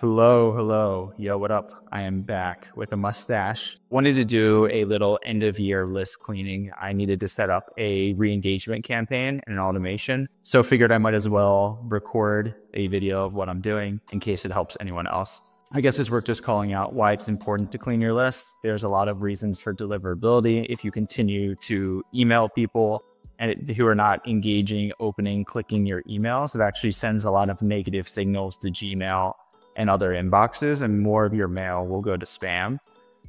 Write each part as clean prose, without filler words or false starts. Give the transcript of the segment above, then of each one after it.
Hello. Yo, what up? I am back with a mustache. Wanted to do a little end of year list cleaning. I needed to set up a re-engagement campaign and an automation. So figured I might as well record a video of what I'm doing in case it helps anyone else. I guess it's worth just calling out why it's important to clean your list. There's a lot of reasons for deliverability. If you continue to email people and who are not engaging, opening, clicking your emails, it actually sends a lot of negative signals to Gmail and other inboxes, and more of your mail will go to spam.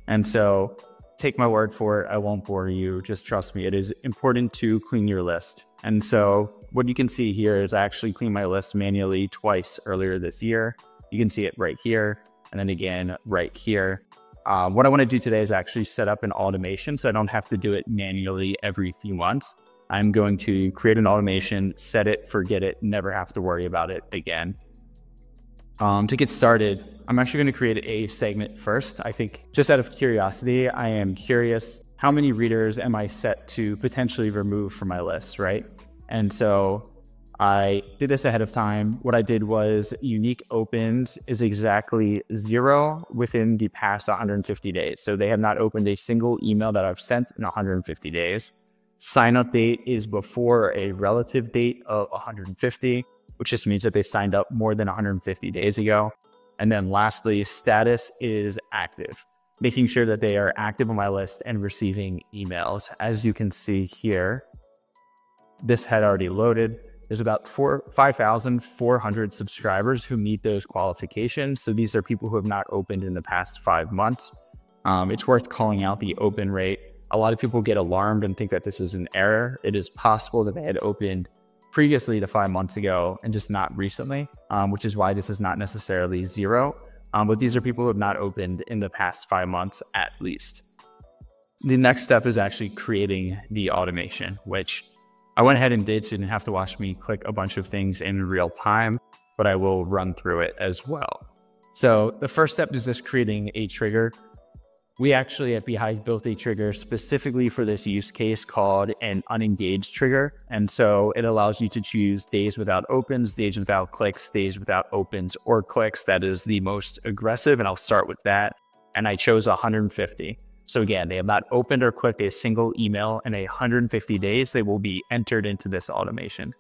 And so take my word for it, I won't bore you, just trust me, it is important to clean your list. And so what you can see here is I actually cleaned my list manually twice earlier this year. You can see it right here, and then again right here. What I wanna do today is actually set up an automation so I don't have to do it manually every few months. I'm going to create an automation, set it, forget it, never have to worry about it again. To get started, I'm actually going to create a segment first. I think just out of curiosity, I am curious, how many readers am I set to potentially remove from my list, right? And so I did this ahead of time. What I did was unique opens is exactly 0 within the past 150 days. So they have not opened a single email that I've sent in 150 days. Sign up date is before a relative date of 150. Which just means that they signed up more than 150 days ago. And then lastly, status is active, making sure that they are active on my list and receiving emails. As you can see here, this had already loaded. There's about 5,400 subscribers who meet those qualifications. So these are people who have not opened in the past 5 months. It's worth calling out the open rate. A lot of people get alarmed and think that this is an error. It is possible that they had opened previously to 5 months ago and just not recently, which is why this is not necessarily 0. But these are people who have not opened in the past 5 months at least. The next step is actually creating the automation, which I went ahead and did so you didn't have to watch me click a bunch of things in real time, but I will run through it as well. So the first step is just creating a trigger. We actually at beehiiv built a trigger specifically for this use case called an unengaged trigger. And so it allows you to choose days without opens, days without clicks, days without opens or clicks. That is the most aggressive, and I'll start with that. And I chose 150. So again, they have not opened or clicked a single email in 150 days. They will be entered into this automation.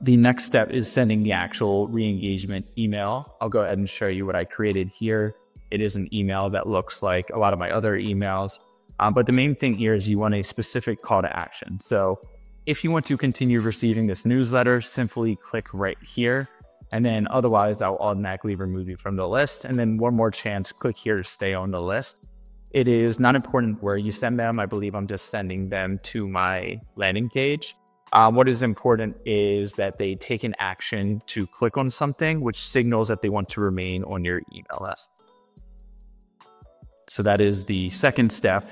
The next step is sending the actual re-engagement email. I'll go ahead and show you what I created here. It is an email that looks like a lot of my other emails. But the main thing here is you want a specific call to action. So if you want to continue receiving this newsletter, simply click right here. And then otherwise, I'll automatically remove you from the list. And then one more chance, click here to stay on the list. It is not important where you send them. I believe I'm just sending them to my landing page. What is important is that they take an action to click on something, which signals that they want to remain on your email list. So that is the second step.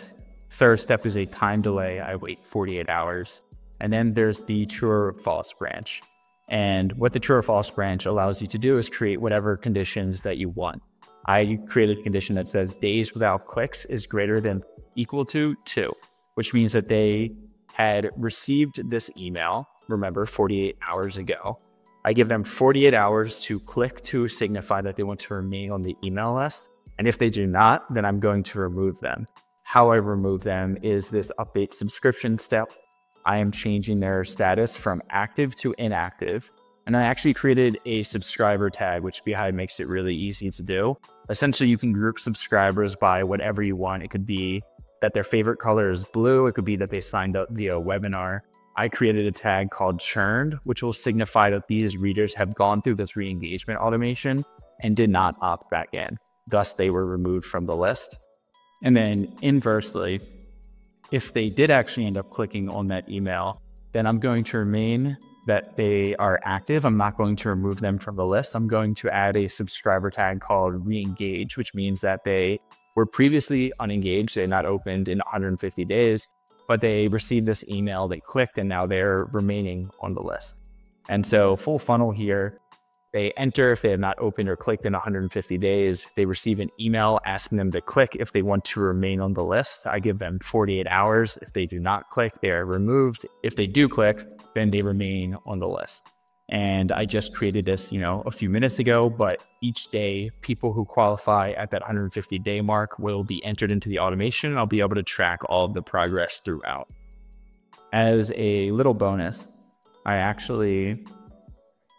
Third step is a time delay. I wait 48 hours. And then there's the true or false branch. And what the true or false branch allows you to do is create whatever conditions that you want. I created a condition that says days without clicks is greater than equal to 2, which means that they had received this email, remember, 48 hours ago. I give them 48 hours to click to signify that they want to remain on the email list. And if they do not, then I'm going to remove them. How I remove them is this update subscription step. I am changing their status from active to inactive. And I actually created a subscriber tag, which beehiiv makes it really easy to do. Essentially, you can group subscribers by whatever you want. It could be that their favorite color is blue. It could be that they signed up via webinar. I created a tag called churned, which will signify that these readers have gone through this re-engagement automation and did not opt back in. Thus, they were removed from the list. And then inversely, if they did actually end up clicking on that email, then I'm going to remain that they are active. I'm not going to remove them from the list. I'm going to add a subscriber tag called re-engage, which means that they were previously unengaged. They had not opened in 150 days, but they received this email, they clicked, and now they're remaining on the list. And so full funnel here. They enter if they have not opened or clicked in 150 days. They receive an email asking them to click if they want to remain on the list. I give them 48 hours. If they do not click, they are removed. If they do click, then they remain on the list. And I just created this, a few minutes ago, but each day people who qualify at that 150-day mark will be entered into the automation. I'll be able to track all of the progress throughout. As a little bonus, I actually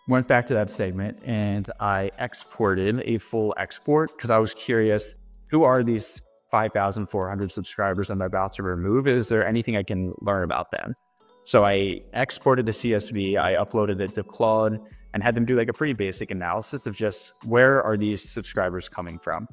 went back to that segment and I exported a full export because I was curious, who are these 5,400 subscribers I'm about to remove? Is there anything I can learn about them? So I exported the CSV, I uploaded it to Claude and had them do like a pretty basic analysis of just where are these subscribers coming from?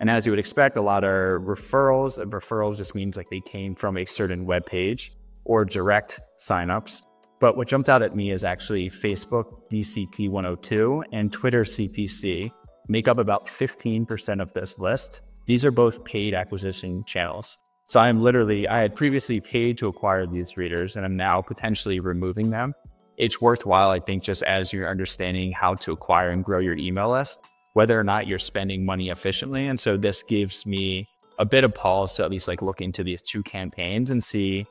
And as you would expect, a lot are referrals, and referrals just means like they came from a certain web page or direct signups. But what jumped out at me is actually Facebook DCT 102 and Twitter CPC make up about 15% of this list. These are both paid acquisition channels. So I had previously paid to acquire these readers and I'm now potentially removing them. It's worthwhile, I think, just as you're understanding how to acquire and grow your email list, whether or not you're spending money efficiently. And so this gives me a bit of pause to at least like look into these two campaigns and see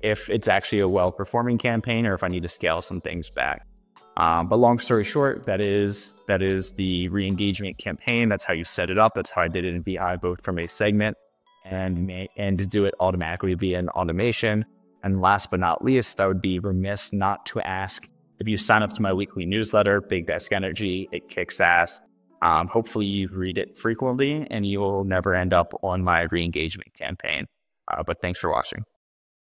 if it's actually a well-performing campaign or if I need to scale some things back. But long story short, that is the re-engagement campaign. That's how you set it up. That's how I did it in beehiiv, both from a segment and to do it automatically via an automation. And last but not least, I would be remiss not to ask, if you sign up to my weekly newsletter, Big Desk Energy, it kicks ass. Hopefully you read it frequently and you'll never end up on my re-engagement campaign. But thanks for watching.